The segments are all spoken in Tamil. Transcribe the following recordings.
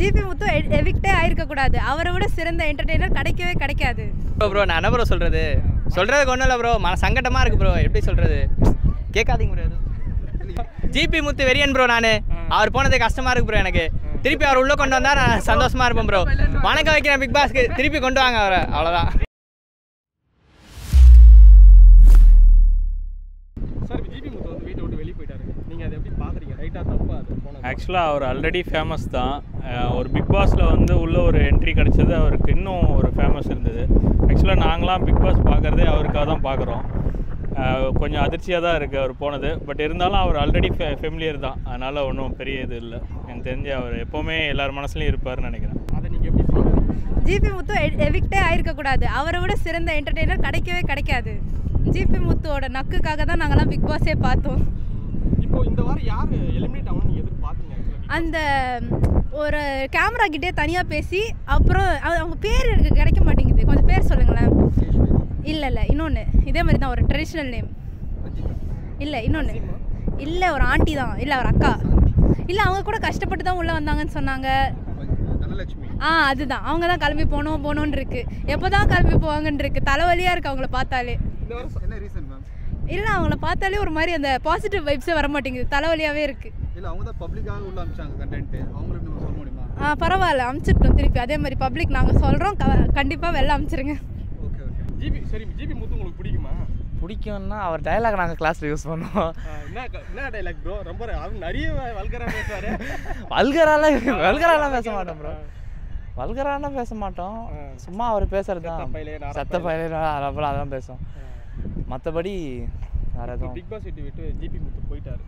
GP Muthu evictே ஆயிருக்க கூடாது. அவரை விட சிறந்த என்டர்டெய்னர் கிடைக்கவே கிடைக்காது. ப்ரோ நான் என்ன ப்ரோ சொல்றதுக்கு ஒண்ணு இல்ல ப்ரோ. மன சங்கடமா இருக்கு ப்ரோ. எப்படி சொல்றது? கேட்காதீங்க ப்ரோ. GP Muthu வெரியன் ப்ரோ நானு. அவர் போனது கஷ்டமா இருக்கு ப்ரோ எனக்கு. திருப்பி அவர் உள்ள கொண்டு வந்தா நான் சந்தோஷமா இருப்பேன் ப்ரோ. வணக்கம் வைக்கிறேன் பிக் பாஸ்க்கு. திருப்பி கொண்டு வாங்க அவரை. அவ்வளவுதான். ஆக்சுவலாக அவர் ஆல்ரெடி ஃபேமஸ் தான். ஒரு பிக் பாஸில் வந்து உள்ள ஒரு என்ட்ரி கிடச்சது அவருக்கு இன்னும் ஒரு ஃபேமஸ் இருந்தது. ஆக்சுவலாக நாங்களாம் பிக் பாஸ் பார்க்குறதே அவருக்காக தான் பார்க்குறோம். கொஞ்சம் அதிர்ச்சியாக தான் இருக்குது அவர் போனது. பட் இருந்தாலும் அவர் ஆல்ரெடி ஃபெமிலியர் தான். அதனால் ஒன்றும் பெரிய இது இல்லை. எனக்கு தெரிஞ்சு அவர் எப்போவுமே எல்லார் மனசுலையும் இருப்பார்னு நினைக்கிறேன். அதை நீங்கள் எப்படி சொல்லுங்கள்? GP Muthu எவிக்டே ஆயிருக்கக்கூடாது. அவரை விட சிறந்த என்டர்டெய்னர் கிடைக்கவே கிடைக்காது. GP Muthuவோட நக்குக்காக தான் நாங்கள்லாம் பிக் பாஸே பார்த்தோம். அந்த ஒரு கேமரா கிட்டே தனியாக பேசி அப்புறம் அவங்க பேர் எனக்கு கிடைக்க மாட்டேங்குது. கொஞ்சம் பேர் சொல்லுங்களேன். இல்லை இல்லை இன்னொன்று இதே மாதிரி தான் ஒரு ட்ரெடிஷ்னல் நேம். இல்லை இன்னொன்று இல்லை ஒரு ஆண்டி தான். இல்லை ஒரு அக்கா. இல்லை அவங்க கூட கஷ்டப்பட்டு தான் உள்ளே வந்தாங்கன்னு சொன்னாங்க. அதுதான் அவங்க தான் கிளம்பி போனோன்னு இருக்கு. எப்போ தான் கிளம்பி போவாங்கன்னு இருக்கு. தலைவலியாக இருக்குது அவங்கள பார்த்தாலே. இல்லை அவங்கள பார்த்தாலே ஒரு மாதிரி அந்த பாசிட்டிவ் வைப்ஸே வர மாட்டேங்குது. தலைவலியாகவே இருக்குது. இல்லை அவங்க தான் பப்ளிக்காக உள்ள அனுப்பிச்சாங்க கண்டென்ட்டு. அவங்களுக்கு நம்ம சொல்ல முடியுமா? பரவாயில்ல அனுப்பிச்சிட்டோம். திருப்பி அதே மாதிரி பப்ளிக் நாங்கள் சொல்கிறோம். கண்டிப்பாக வெளில அனுப்பிச்சிருங்க. Okay okay. ஜிபி சரி ஜிபி முத்து உங்களுக்கு பிடிக்குமா? பிடிக்கும்னா அவர் டைலாக் நாங்கள் கிளாஸில் யூஸ் பண்ணுவோம். என்ன டைலாக் ப்ரோ? ரொம்ப நிறைய வல்கராக பேசுவார். வல்கராலாம் பேச மாட்டோம் ப்ரோ. வல்கரானா பேச மாட்டோம். சும்மா அவர் பேசுறது தான். சத்த பயில அப்புறம் அதெல்லாம் பேசுவோம். மற்றபடி வேறு எதுவும். பிக் பாஸ் விட்டு ஜிபி முத்து போயிட்டாரு.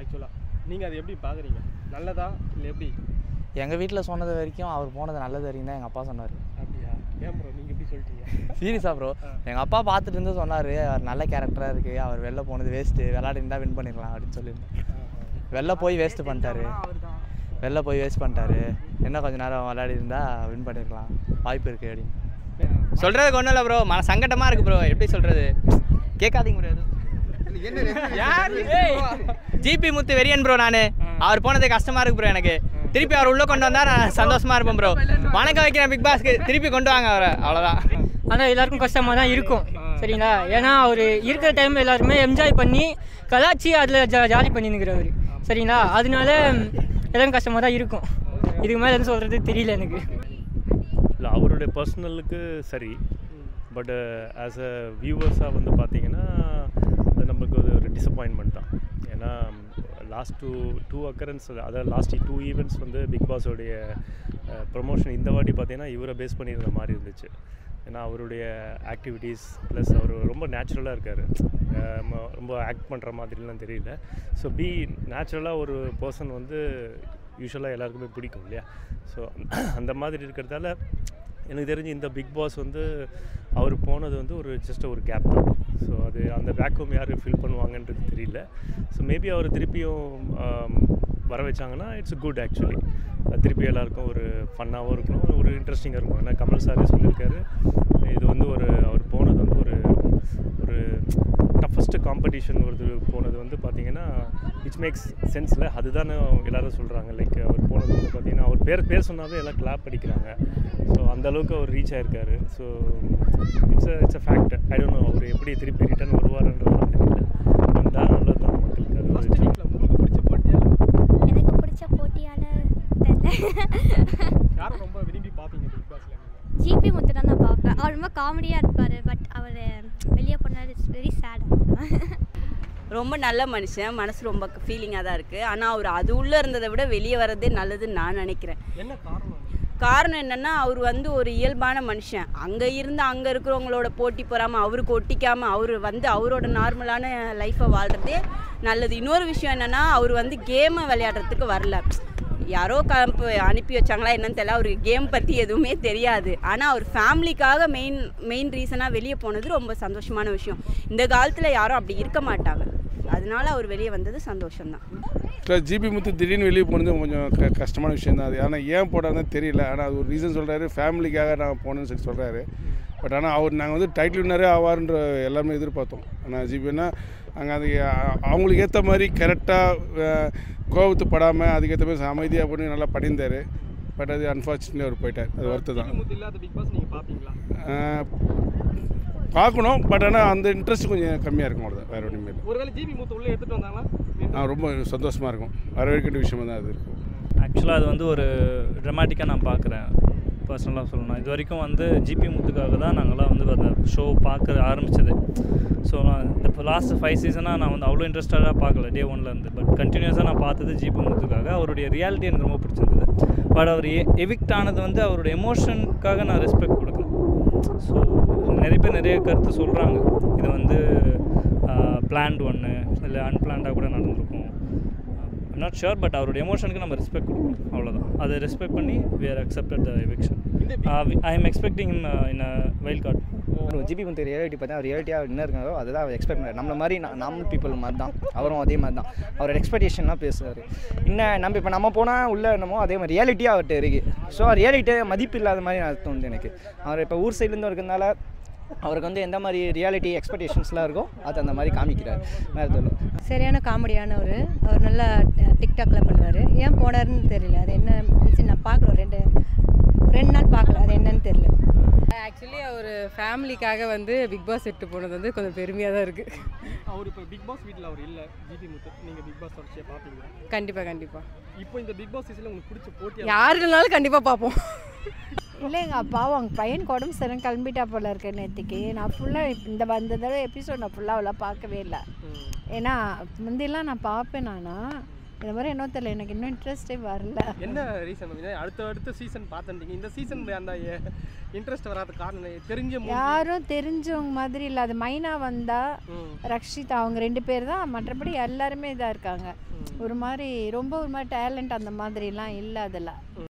ஆக்சுவலாக நீங்கள் அதை எப்படி பார்க்குறீங்க? நல்லதா இல்லை எப்படி? எங்கள் வீட்டில் சொன்னது வரைக்கும் அவர் போனது நல்லது வரைக்கும் தான் எங்கள் அப்பா சொன்னார். அப்படியா? ஏன் ப்ரோ நீங்கள் எப்படி சொல்லிட்டீங்க? சீரியஸாக ப்ரோ எங்கள் அப்பா பார்த்துட்டு இருந்து சொன்னார் அவர் நல்ல கேரக்டராக இருக்குது. அவர் வெளில போனது வேஸ்ட்டு. விளாடி இருந்தால் வின் பண்ணிடலாம் அப்படின்னு சொல்லியிருந்தேன். வெளில போய் வேஸ்ட் பண்ணிட்டாரு. இன்னும் கொஞ்சம் நேரம் விளையாடி இருந்தால் வின் பண்ணிடலாம் வாய்ப்பு இருக்குது அப்படின்னு சொல்கிறதுக்கு ஒன்றும் இல்லை ப்ரோ. மன சங்கடமாக இருக்குது ப்ரோ. எப்படி சொல்கிறது? கேட்காதீங்க ப்ரோ. GP Muthu வெரியன் ப்ரோ நானு. அவர் போனது கஷ்டமா இருக்கு ப்ரோ எனக்கு. திருப்பி அவர் உள்ள கொண்டு வந்தா நான் சந்தோஷமா இருப்பேன் ப்ரோ. வணக்கம் வைக்கிறேன் பிக் பாஸ்க்கு. திருப்பி கொண்டு வாங்க அவரை. அவ்வளோதான். ஆனால் எல்லாருக்கும் கஷ்டமாக தான் இருக்கும் சரிங்களா? ஏன்னா அவர் இருக்கிற டைம் எல்லாருமே என்ஜாய் பண்ணி கலாச்சி அதில் ஜாலி பண்ணினுங்கிறவர் சரிங்களா? அதனால எல்லாரும் கஷ்டமாக தான் இருக்கும். இதுக்கு மேலே எதுவும் சொல்கிறது தெரியல எனக்கு. இல்லை அவருடைய பர்சனலுக்கு சரி. பட் ஆஸ் அ வியூவர்ஸாக வந்து பார்த்தீங்கன்னா நம்மளுக்கு ஒரு டிசப்பாயின்மெண்ட் தான். ஏன்னா லாஸ்ட் டூ அக்கரன்ஸ் அதாவது லாஸ்ட் டூ ஈவெண்ட்ஸ் வந்து பிக் பாஸோடைய ப்ரொமோஷன் இந்த வாட்டி பார்த்தீங்கன்னா இவரை பேஸ் பண்ணியிருந்த மாதிரி இருந்துச்சு. ஏன்னா அவருடைய ஆக்டிவிட்டீஸ் ப்ளஸ் அவர் ரொம்ப நேச்சுரலாக இருக்கார். ரொம்ப ஆக்ட் பண்ணுற மாதிரிலாம் தெரியல. ஸோ நேச்சுரலாக ஒரு பர்சன் வந்து யூஸ்வலாக எல்லாருக்குமே பிடிக்கும் இல்லையா? ஸோ அந்த மாதிரி இருக்கிறதால எனக்கு தெரிஞ்சு இந்த பிக் பாஸ் வந்து அவர் போனது வந்து ஒரு ஜஸ்ட் ஒரு கேப் தான். ஸோ அது அந்த வேக்கம் யார் ஃபில் பண்ணுவாங்கன்றது தெரியல. ஸோ மேபி அவர் திருப்பியும் வர வச்சாங்கன்னா இட்ஸ் குட் ஆக்சுவலி. திருப்பி எல்லாருக்கும் ஒரு ஃபன்னாகவும் இருக்கணும், ஒரு இன்ட்ரெஸ்டிங்காக இருக்கும். ஏன்னா கமல் சாரே சொல்லியிருக்காரு இது வந்து ஒரு அவர் போனது வந்து ஒரு ஒரு டஃபஸ்ட்டு காம்படிஷன் ஒரு போனது வந்து பார்த்தீங்கன்னா விச் மேக்ஸ் சென்ஸில் அதுதான் எல்லோரும் சொல்கிறாங்க. லைக் அவர் போனது வந்து பார்த்தீங்கன்னா அவர் பேர் சொன்னாவே எல்லாம் கிளாப் அடிக்கிறாங்க. ஸோ அந்தளவுக்கு அவர் ரீச் ஆகிருக்காரு. So it's a fact. I don't know அவர் எப்படி திருப்பி ரிட்டர்ன் வருவார்ன்றதுலாம் தெரியல. வந்தால் நல்லது தான் மக்களுக்கு. அது எனக்கு பிடிச்ச போட்டியாளர் ரொம்ப விரும்பி பார்ப்பீங்க பிக் பாஸ்ல? GP Muthu தான் நான் பார்ப்பேன். அவர் ரொம்ப காமெடியாக இருப்பார். பட் அவர் வெளியே போனார் இட்ஸ் வெரி சேட். ரொம்ப நல்ல மனுஷன். மனசு ரொம்ப ஃபீலிங்காக தான் இருக்குது. ஆனால் அவர் அது உள்ளே இருந்ததை விட வெளியே வர்றதே நல்லதுன்னு நான் நினைக்கிறேன். என்ன காரணம் என்னென்னா அவர் வந்து ஒரு இயல்பான மனுஷன். அங்கே இருந்து அங்கே இருக்கிறவங்களோட போட்டி போகாமல் அவருக்கு ஒட்டிக்காமல் அவர் வந்து அவரோட நார்மலான லைஃப்பை வாழ்கிறதே நல்லது. இன்னொரு விஷயம் என்னென்னா அவர் வந்து கேமை விளையாடுறதுக்கு வரல. யாரோ அனுப்பி வச்சாங்களா என்னன்னு தெரியல. அவருக்கு கேம் பற்றி எதுவுமே தெரியாது. ஆனால் அவர் ஃபேமிலிக்காக மெயின் ரீசனாக வெளியே போனது ரொம்ப சந்தோஷமான விஷயம். இந்த காலத்தில் யாரும் அப்படி இருக்க மாட்டாங்க. அதனால அவர் வெளியே வந்தது சந்தோஷம்தான். GP Muthu திடீர்னு வெளியே போனது கொஞ்சம் கஷ்டமான விஷயம் தான். அது ஆனால் ஏன் போடாதுன்னு தெரியல. ஆனால் அது ஒரு ரீசன் சொல்கிறாரு. ஃபேமிலிக்காக நான் போனேன்னு சொல்லி சொல்கிறாரு. பட் ஆனால் அவர் நாங்கள் வந்து டைட்டில் வின்னரே ஆவார்ன்ற எல்லாமே எதிர்பார்த்தோம். ஆனால் ஜிபின்னா அங்கே அது அவங்களுக்கு ஏற்ற மாதிரி கரெக்டாக கோபத்து படாமல் அதுக்கேற்ற மாதிரி அமைதியாக போட்டு நல்லா படிந்தார். பட் அது அன்ஃபார்ச்சுனேட்லி அவர் போயிட்டார். அது வருத்து தான். பார்க்கணும், பட் ஆனால் அந்த இன்ட்ரெஸ்ட் கொஞ்சம் கம்மியாக இருக்கும். அவ்வளோதான், வேறு ஒன்றுமே இல்லை. ஒருவேளை ஜிபி முத்து உள்ளே எடுத்துகிட்டு வந்தாங்கன்னா ரொம்ப சந்தோஷமாக இருக்கும். வரவேற்கின்ற விஷயமாக தான் அது இருக்கும். ஆக்சுவலாக அது வந்து ஒரு ட்ரமாட்டிக்காக நான் பார்க்குறேன். பர்சனலாக சொல்லணும், இது வரைக்கும் வந்து ஜிபி முத்துக்காக தான் நாங்களாம் வந்து அந்த ஷோ பார்க்க ஆரம்பித்தது. ஸோ இப்போ லாஸ்ட் 5 சீசனாக நான் வந்து அவ்வளோ இன்ட்ரெஸ்டடாக பார்க்கல டே ஒன்லேருந்து. பட் கண்டினியூஸாக நான் பார்த்தது ஜிபி முத்துக்காக. அவருடைய ரியாலிட்டி எனக்கு ரொம்ப பிடிச்சிருந்தது. பட் அவர் எவிக்ட் ஆனது வந்து அவருடைய எமோஷனுக்காக நான் ரெஸ்பெக்ட் கொடுக்கணும். ஸோ நிறைய பேர் நிறைய கருத்து சொல்கிறாங்க, இது வந்து பிளான்டு ஒன்று இல்லை அன்பிளான்டாக கூட நடந்திருக்கும். நாட் ஷியோர், பட் அவருடைய எமோஷனுக்கு நம்ம ரெஸ்பெக்ட் கொடுக்கணும், அவ்வளோதான். அதை ரெஸ்பெக்ட் பண்ணி we are accepted the eviction. I am expecting in wild card. GP வந்து ரியாலிட்டி பார்த்தா அவர் ரியாலிட்டியாக என்ன இருக்காரோ அதை தான் அவர் எக்ஸ்பெக்ட் பண்ணார். நம்மள மாதிரி நார்மல் பீப்புள் மாதிரி தான் அவரும், அதே மாதிரி தான் அவரோட எக்ஸ்பெக்டேஷன்லாம் பேசுவார். இன்னும் நம்ம இப்போ நம்ம போனால் உள்ளே என்னமோ அதே மாதிரி ரியாலிட்டியாக அவர்கிட்ட இருக்குது. ஸோ ரியாலிட்டியாக மதிப்பு இல்லாத மாதிரி நான் தோணுது எனக்கு. அவர் இப்போ ஊர் சைட்லேருந்து இருக்கிறதுனால அவருக்கு வந்து எந்த மாதிரி ரியாலிட்டி எக்ஸ்பெக்டேஷன்ஸ்லாம் இருக்கோ அது அந்த மாதிரி காமிக்கிறார். மேரத்தில் சரியான காமெடியானவர். அவர் நல்லா டிக்டாக்ல பண்ணுவார். ஏன் போனார்னு தெரியல, அது என்ன நான் பார்க்கல. ரெண்டு நாள் பார்க்கல, அது என்னன்னு தெரியல. ஆக்சுவலி அவர் ஃபேமிலிக்காக வந்து பிக் பாஸ் விட்டு போனது வந்து கொஞ்சம் பெருமையாக தான் இருக்குது. அவர் இப்போ பிக் பாஸ் வீட்டில் அவர் இல்லை. ஜிபி முத்து நீங்கள் பிக் பாஸ் தொடர்ச்சியாக பார்ப்பீங்களா? கண்டிப்பாக கண்டிப்பாக. இப்போ இந்த பிக் பாஸ் சீசனில் உங்களுக்கு பிடிச்ச போட்டி யாருனாலும் கண்டிப்பாக பார்ப்போம். இல்லைங்க அப்பாவும் அவங்க பையனுக்கு உடம்பு சரியாக கிளம்பிட்டா போல இருக்கேன். நேற்றுக்கு நான் ஃபுல்லாக இந்த வந்ததோட எபிசோட் நான் ஃபுல்லாக அவ்வளோ பார்க்கவே இல்லை. ஏன்னா முந்தையெல்லாம் நான் பார்ப்பேன். ஆனால் இந்த மாதிரி என்ன தெரியல, எனக்கு இன்னும் இன்ட்ரெஸ்டே வரல. என்ன ரீசன்? அடுத்த சீசன் பார்த்துட்டீங்க, இந்த சீசன் அந்த இன்ட்ரெஸ்ட் வராத காரணம் தெரிஞ்ச யாரும் தெரிஞ்சவங்க மாதிரி இல்லை. அது மைனா வந்தா ரக்ஷிதா அவங்க 2 பேர் தான், மற்றபடி எல்லாருமே இதாக இருக்காங்க. ஒரு மாதிரி ரொம்ப ஒரு மாதிரி டேலண்ட் அந்த மாதிரிலாம் இல்லை. அதெல்லாம்